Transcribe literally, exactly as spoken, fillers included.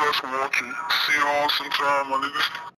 starts walking. See you all sometime on the distance.